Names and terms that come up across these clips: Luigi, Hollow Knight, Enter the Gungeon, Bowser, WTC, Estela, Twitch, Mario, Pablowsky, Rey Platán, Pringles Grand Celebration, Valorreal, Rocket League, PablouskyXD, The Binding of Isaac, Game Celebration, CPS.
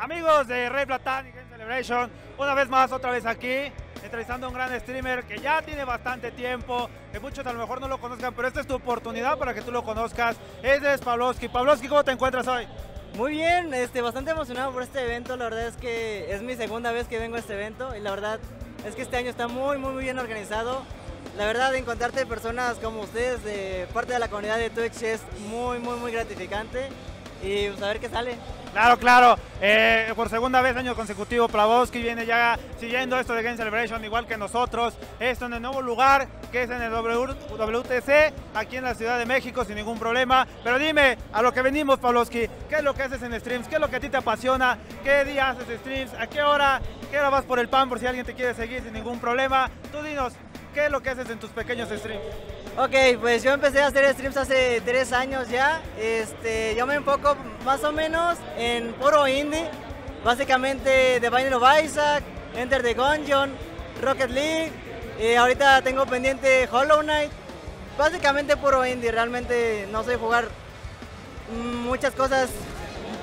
Amigos de Rey Platán y Game Celebration, una vez más, otra vez aquí, entrevistando a un gran streamer que ya tiene bastante tiempo, que muchos a lo mejor no lo conozcan, pero esta es tu oportunidad para que tú lo conozcas. Este es Pablowsky. Pablowsky, ¿cómo te encuentras hoy? Muy bien, bastante emocionado por este evento. La verdad es que es mi segunda vez que vengo a este evento y la verdad es que este año está muy bien organizado. La verdad, encontrarte personas como ustedes, de parte de la comunidad de Twitch, es muy gratificante y pues, a ver qué sale. Claro, claro. Por segunda vez, año consecutivo, Pablowsky viene ya siguiendo esto de Game Celebration, igual que nosotros. Esto en el nuevo lugar, que es en el WTC, aquí en la Ciudad de México, sin ningún problema. Pero dime, a lo que venimos, Pablowsky, ¿qué es lo que haces en streams? ¿Qué es lo que a ti te apasiona? ¿Qué día haces streams? ¿A qué hora? ¿Qué hora vas por el pan? Por si alguien te quiere seguir sin ningún problema. Tú dinos, ¿qué es lo que haces en tus pequeños streams? Ok, pues yo empecé a hacer streams hace 3 años ya. Yo me enfoco más o menos en puro indie. Básicamente The Binding of Isaac, Enter the Gungeon, Rocket League. Y ahorita tengo pendiente Hollow Knight. Básicamente puro indie, realmente no sé jugar muchas cosas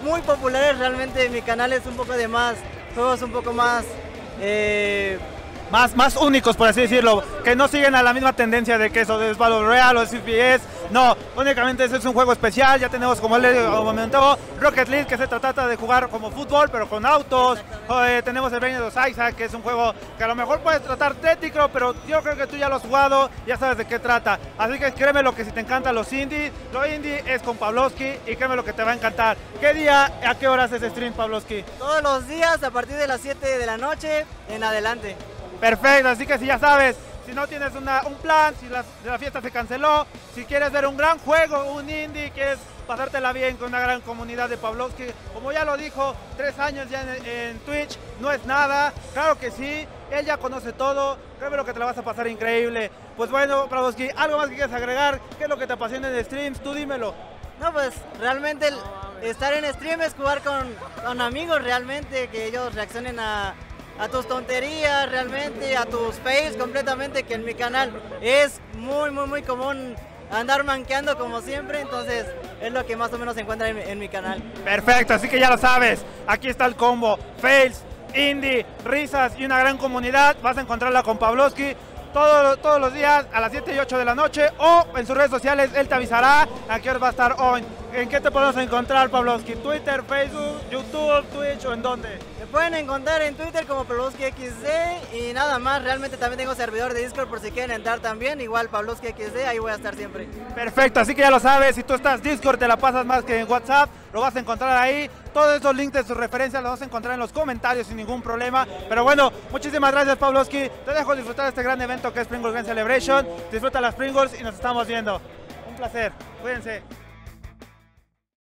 muy populares. Realmente mi canal es un poco de más, juegos un poco más... Más únicos, por así decirlo, que no siguen a la misma tendencia de que eso es Valorreal o es CPS. No, únicamente ese es un juego especial. Ya tenemos, como él comentó, Rocket League, que se trata de jugar como fútbol, pero con autos. Tenemos el Binding of Isaac, que es un juego que a lo mejor puedes tratar tétrico, pero yo creo que tú ya lo has jugado, ya sabes de qué trata. Así que créeme lo que si te encantan los indies, lo indie es con Pablowsky y créeme lo que te va a encantar. ¿Qué día, a qué horas es stream, Pablowsky? Todos los días, a partir de las 7 de la noche en adelante. Perfecto, así que si ya sabes, si no tienes un plan, si la fiesta se canceló, si quieres ver un gran juego, un indie, quieres pasártela bien con una gran comunidad de Pablowsky, como ya lo dijo, 3 años ya en Twitch, no es nada, claro que sí, él ya conoce todo, créeme lo que te la vas a pasar increíble. Pues bueno, Pablowsky, ¿algo más que quieras agregar? ¿Qué es lo que te apasiona en streams? Tú dímelo. No, pues realmente estar en stream es jugar con amigos realmente, que ellos reaccionen a tus tonterías realmente, a tus fails completamente, que en mi canal es muy común andar manqueando como siempre, entonces es lo que más o menos se encuentra en mi canal. Perfecto, así que ya lo sabes, aquí está el combo, fails, indie, risas y una gran comunidad, vas a encontrarla con Pablowsky. Todos los días a las 7 y 8 de la noche o en sus redes sociales, él te avisará a qué hora va a estar hoy. ¿En qué te podemos encontrar, Pablowsky? ¿Twitter, Facebook, YouTube, Twitch o en dónde? Me pueden encontrar en Twitter como PablouskyXD y nada más. Realmente también tengo servidor de Discord por si quieren entrar también. Igual PablouskyXD, ahí voy a estar siempre. Perfecto, así que ya lo sabes. Si tú estás Discord, te la pasas más que en WhatsApp. Lo vas a encontrar ahí. Todos esos links de sus referencias los vas a encontrar en los comentarios sin ningún problema. Pero bueno, muchísimas gracias, Pablowsky. Te dejo disfrutar de este gran evento que es Pringles Grand Celebration. Disfruta las Pringles y nos estamos viendo. Un placer. Cuídense.